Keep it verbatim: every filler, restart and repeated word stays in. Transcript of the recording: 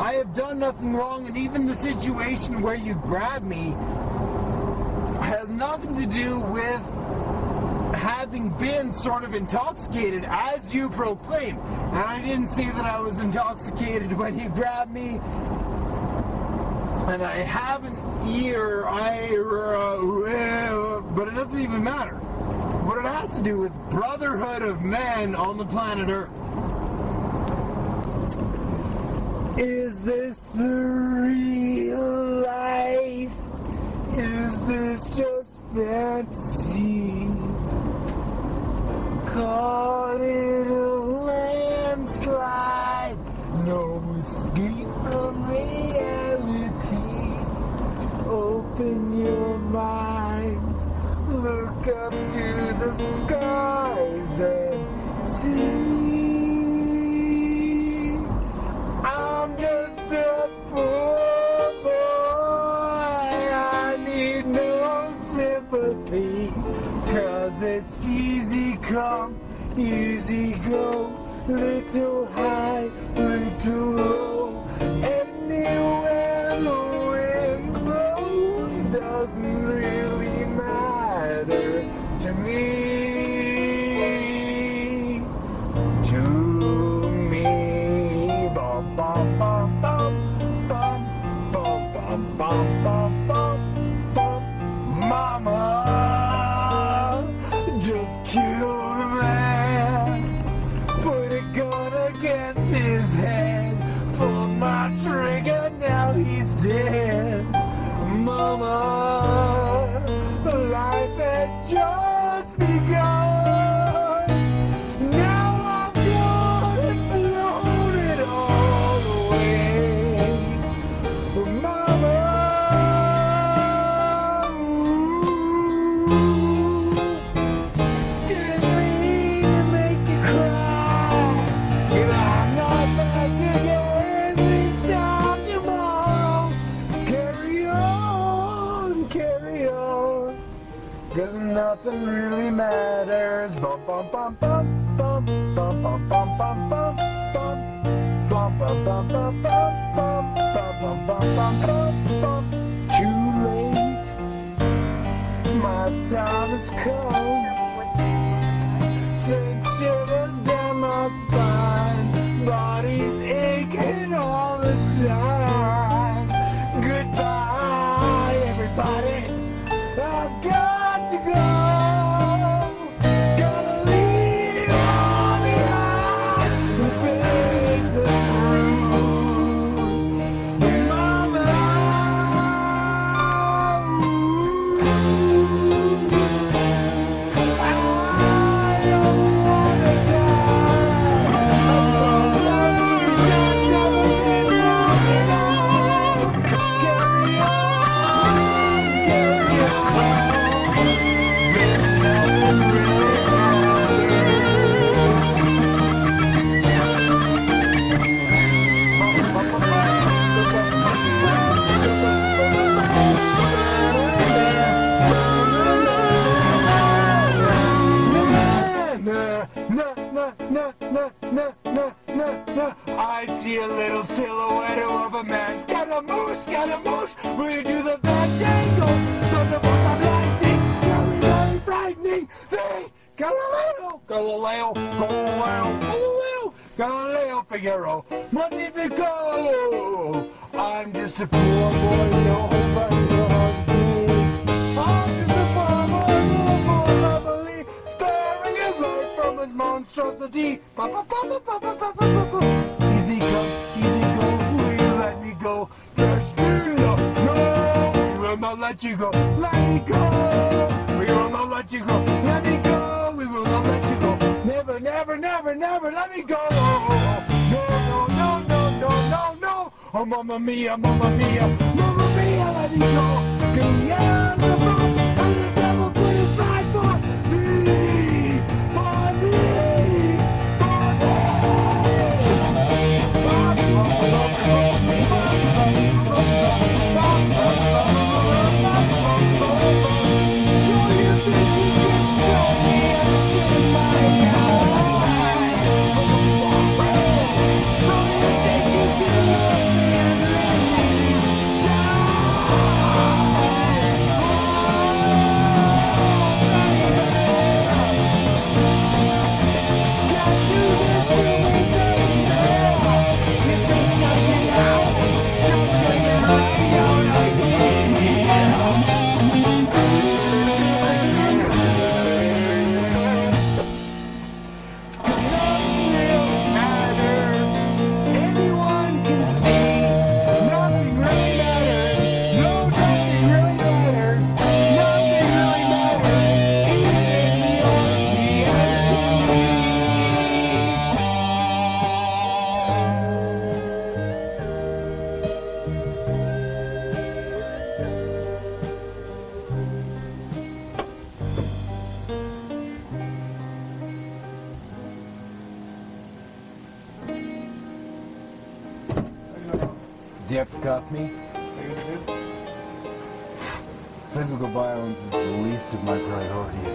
I have done nothing wrong, and even the situation where you grabbed me has nothing to do with having been sort of intoxicated, as you proclaim. And I didn't say that I was intoxicated when you grabbed me. And I have an ear, I, uh, but it doesn't even matter. What it has to do with brotherhood of men on the planet Earth. Is this the real life? Is this just fantasy? Caught in a landslide, no escape from reality. Open your minds, look up to the skies and see. I'm just a poor boy, I need no sympathy. Cause it's easy come, easy go, little high, little low. Anywhere the wind blows doesn't really matter to me. To me. Bum, bum, bum, bum, bum, bum, bum, bum, bum, bum, bum, mama. Just kill the man, put a gun against his head, pulled my trigger, now he's dead. Mama, life had just begun, now I'm gonna blow it all away. Mama, ooh. Cause nothing really matters. Bum bum bum bum bum bum bum bum bum bum bum bum bum bum bum bum bum bum bum bum. Too late, my time has come. Send shivers down my spine, body's aching all the time. Goodbye, everybody. I've got. To go, gotta leave all behind and face the truth, Mama. I don't wanna die. I'm so glad we shot, carry on, carry on. I see a little silhouette of a man. Scaramouche, Scaramouche, will you do the fandango? Thunderbolts are lightning, very, very frightening. They, Galileo, Galileo, Galileo, Galileo, Galileo, Figaro, Magnifico. I'm just a poor boy, no hope, no hope. Monstrosity, ba ba ba ba ba ba ba ba. Easy come, easy go, will you let me go? There's no, no, we will not let you go. Let me go, we will not let you go. Let me go, we will not let you go. Never, never, never, never let me go. No, no, no, no, no, no, no. Oh, mamma mia, mamma mia, mamma mia, let me go. Beyond the moon, and the devil put aside for me. Thank you. Do you have to cuff me? Physical violence is the least of my priorities.